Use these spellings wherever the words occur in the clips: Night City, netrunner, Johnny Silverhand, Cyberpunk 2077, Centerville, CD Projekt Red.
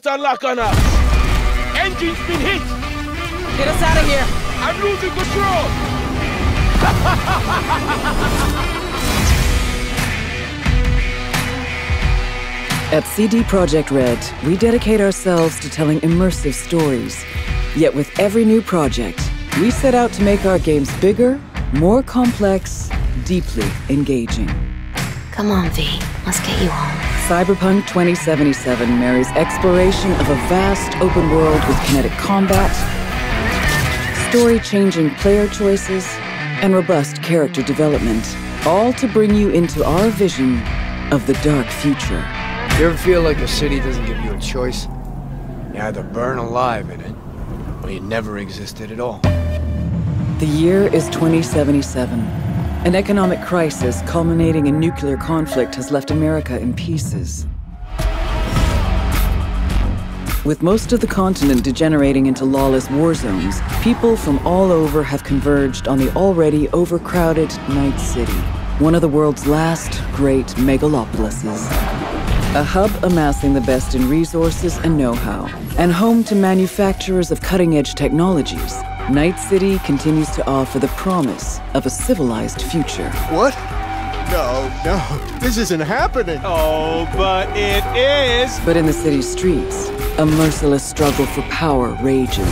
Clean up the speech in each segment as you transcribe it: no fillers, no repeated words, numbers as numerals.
got a lock on us. Engine's been hit. Get us out of here. I'm losing control. At CD Projekt Red, we dedicate ourselves to telling immersive stories. Yet with every new project, we set out to make our games bigger, more complex, deeply engaging. Come on, V. Let's get you home. Cyberpunk 2077 marries exploration of a vast open world with kinetic combat, story-changing player choices, and robust character development, all to bring you into our vision of the dark future. You ever feel like the city doesn't give you a choice? You either burn alive in it, or you never existed at all. The year is 2077. An economic crisis culminating in nuclear conflict has left America in pieces. With most of the continent degenerating into lawless war zones, people from all over have converged on the already overcrowded Night City, one of the world's last great megalopolises. A hub amassing the best in resources and know-how, and home to manufacturers of cutting-edge technologies. Night City continues to offer the promise of a civilized future. What? No, this isn't happening. Oh, but it is. But in the city streets, a merciless struggle for power rages.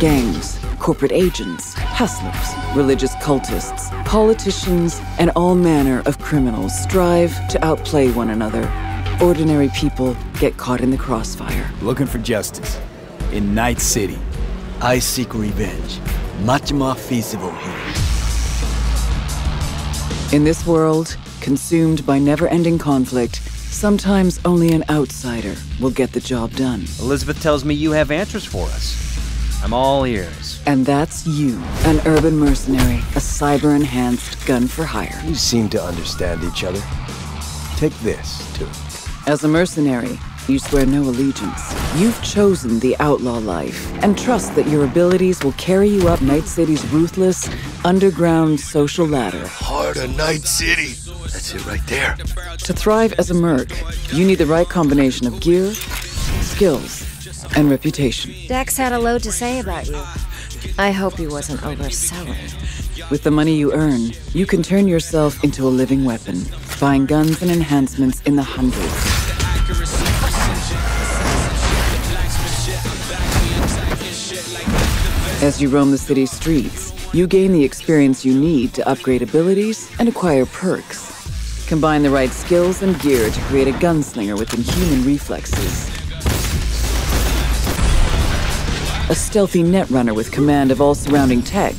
Gangs, corporate agents, hustlers, religious cultists, politicians, and all manner of criminals strive to outplay one another. Ordinary people get caught in the crossfire. Looking for justice in Night City. I seek revenge, much more feasible here. In this world, consumed by never-ending conflict, sometimes only an outsider will get the job done. Elizabeth tells me you have answers for us. I'm all ears. And that's you, an urban mercenary, a cyber-enhanced gun for hire. You seem to understand each other. Take this, too. As a mercenary, you swear no allegiance. You've chosen the outlaw life and trust that your abilities will carry you up Night City's ruthless, underground social ladder. Heart of Night City. That's it right there. To thrive as a merc, you need the right combination of gear, skills, and reputation. Dax had a load to say about you. I hope he wasn't overselling. With the money you earn, you can turn yourself into a living weapon, buying guns and enhancements in the hundreds. As you roam the city streets, you gain the experience you need to upgrade abilities and acquire perks. Combine the right skills and gear to create a gunslinger with inhuman reflexes, a stealthy netrunner with command of all surrounding tech,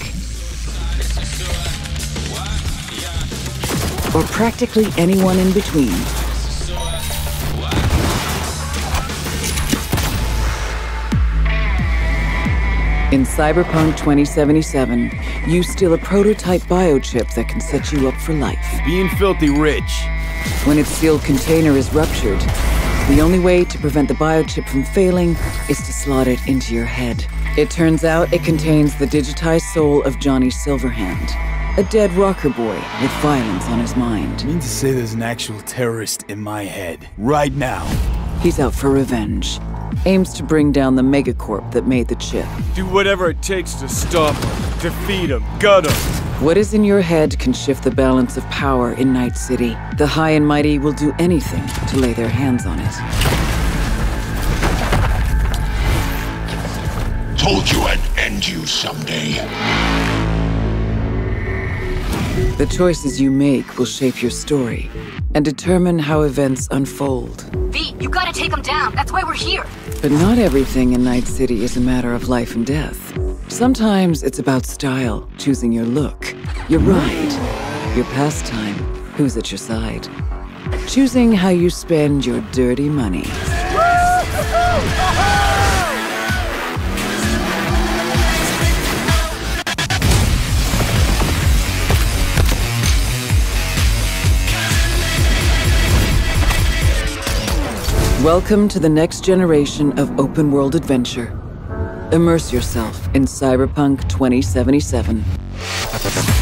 or practically anyone in between. In Cyberpunk 2077, you steal a prototype biochip that can set you up for life. Being filthy rich. When its sealed container is ruptured, the only way to prevent the biochip from failing is to slot it into your head. It turns out it contains the digitized soul of Johnny Silverhand, a dead rocker boy with violence on his mind. I mean to say there's an actual terrorist in my head right now. He's out for revenge. Aims to bring down the megacorp that made the chip. Do whatever it takes to stop him, defeat him, gut him. What is in your head can shift the balance of power in Night City. The high and mighty will do anything to lay their hands on it. Told you I'd end you someday. The choices you make will shape your story and determine how events unfold. V, you gotta take them down. That's why we're here. But not everything in Night City is a matter of life and death. Sometimes it's about style, choosing your look, your ride, your pastime, who's at your side, choosing how you spend your dirty money. Welcome to the next generation of open-world adventure. Immerse yourself in Cyberpunk 2077.